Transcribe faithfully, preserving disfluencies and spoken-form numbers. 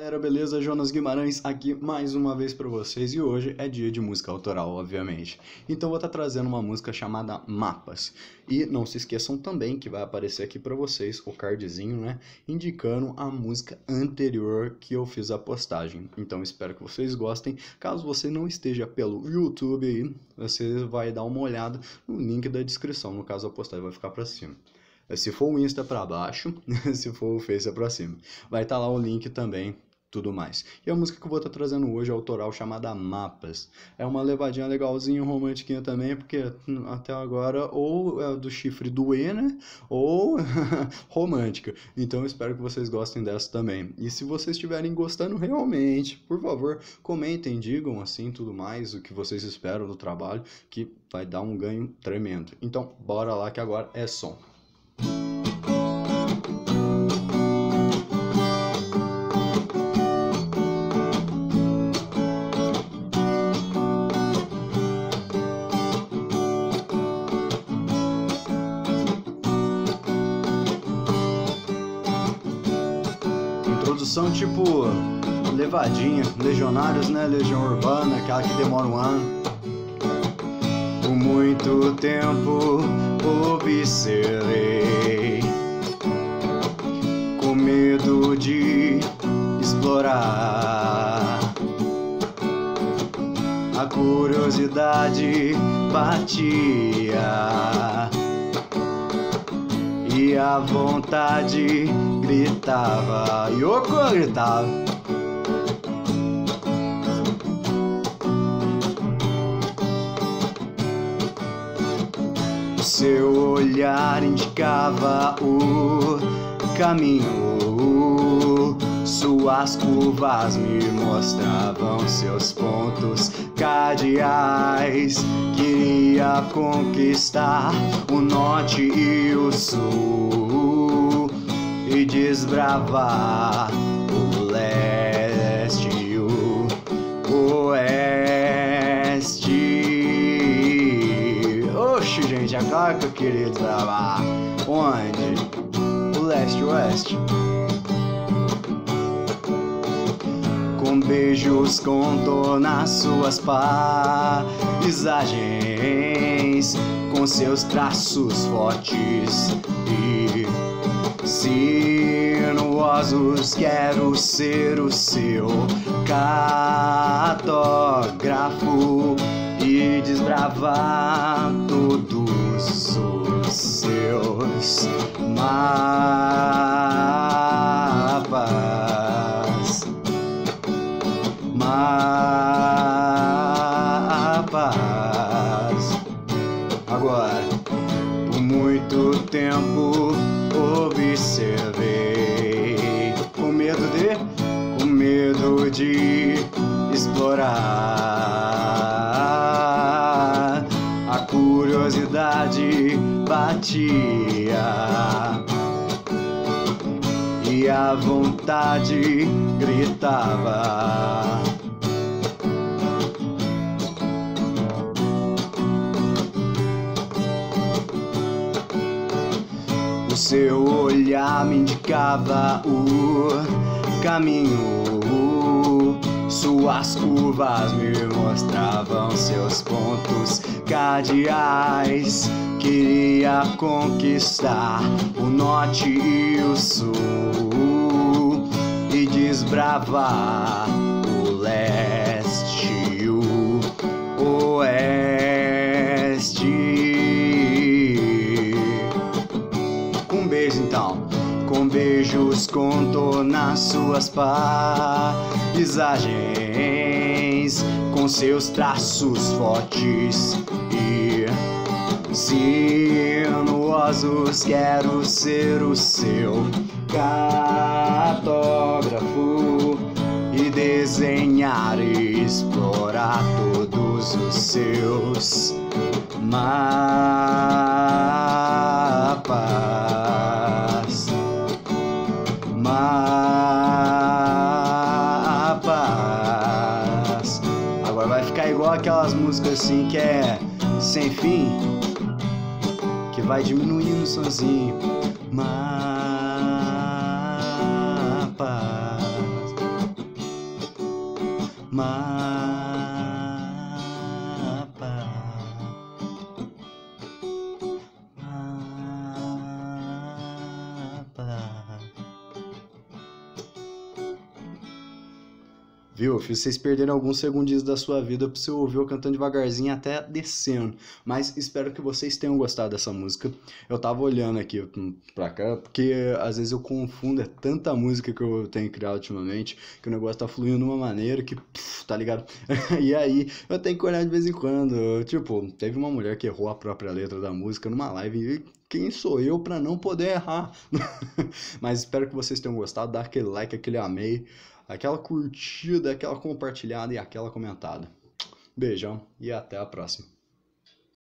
Galera, beleza? Jonas Guimarães aqui mais uma vez para vocês e hoje é dia de música autoral, obviamente. Então vou estar tá trazendo uma música chamada Mapas. E não se esqueçam também que vai aparecer aqui para vocês o cardzinho, né? Indicando a música anterior que eu fiz a postagem. Então espero que vocês gostem. Caso você não esteja pelo YouTube aí, você vai dar uma olhada no link da descrição. No caso a postagem vai ficar para cima. Se for o Insta é para baixo, se for o Face é para cima. Vai estar tá lá o link também. Tudo mais. E a música que eu vou estar trazendo hoje é autoral chamada Mapas. É uma levadinha legalzinha, romântica também, porque até agora ou é do chifre do E, né? Ou romântica. Então eu espero que vocês gostem dessa também. E se vocês estiverem gostando realmente, por favor, comentem, digam assim, tudo mais, o que vocês esperam do trabalho, que vai dar um ganho tremendo. Então, bora lá que agora é som. Introdução tipo levadinha, Legionários, né? Legião Urbana, aquela que demora um ano. Por muito tempo observei, com medo de explorar. A curiosidade batia e a vontade gritava, Yoko gritava. O seu olhar indicava o caminho, suas curvas me mostravam seus pontos cardeais. Queria conquistar o norte e o sul e desbravar o leste e o oeste. Oxe, gente, é claro que eu queria desbravar. Onde? O leste e o oeste. Com beijos contornar suas paisagens, com seus traços fortes e sinuosos, quero ser o seu cartógrafo e desbravar todos os seus mapas. Mapas. Agora, por muito tempo observei, com medo de, com medo de explorar. A curiosidade batia e a vontade gritava. O seu olhar me indicava o caminho, suas curvas me mostravam seus pontos cardeais. Queria conquistar o norte e o sul e desbravar o leste e o oeste. Com beijo então, com beijos contornar suas paisagens, com seus traços fortes e sinuosos, quero ser o seu cartógrafo e desenhar e explorar todos os seus mapas. Mapas. Agora vai ficar igual aquelas músicas assim que é sem fim, que vai diminuindo sozinho. Mapas, Mapa, mapa. Viu? Fiz vocês perderem alguns segundinhos da sua vida para você ouvir eu cantando devagarzinho até descendo. Mas espero que vocês tenham gostado dessa música. Eu tava olhando aqui pra cá, porque às vezes eu confundo, é tanta música que eu tenho criado ultimamente, que o negócio tá fluindo de uma maneira que, pff, tá ligado? E aí, eu tenho que olhar de vez em quando. Tipo, teve uma mulher que errou a própria letra da música numa live e... quem sou eu pra não poder errar? Mas espero que vocês tenham gostado. Dá aquele like, aquele amei, aquela curtida, aquela compartilhada e aquela comentada. Beijão e até a próxima.